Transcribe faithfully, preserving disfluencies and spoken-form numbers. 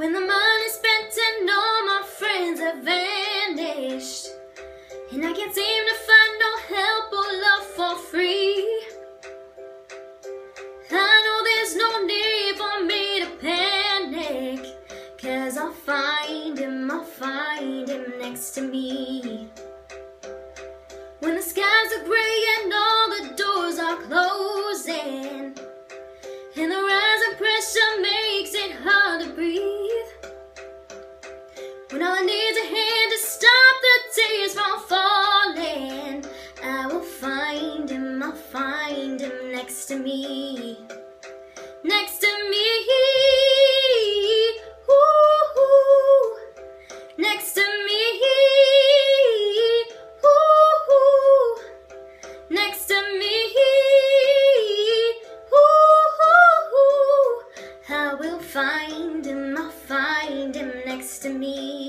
When the money's spent and all my friends have vanished, and I can't seem to find no help or love for free, I know there's no need for me to panic, 'cause I'll find him, I'll find him next to me. When the skies are gray and all the doors are closing, and the rising pressure makes it hard to breathe, when all I need is a hand to stop the tears from falling, I will find him, I'll find him next to me, next to me, ooh, next to me, ooh, next to me. Find him, I'll find him next to me.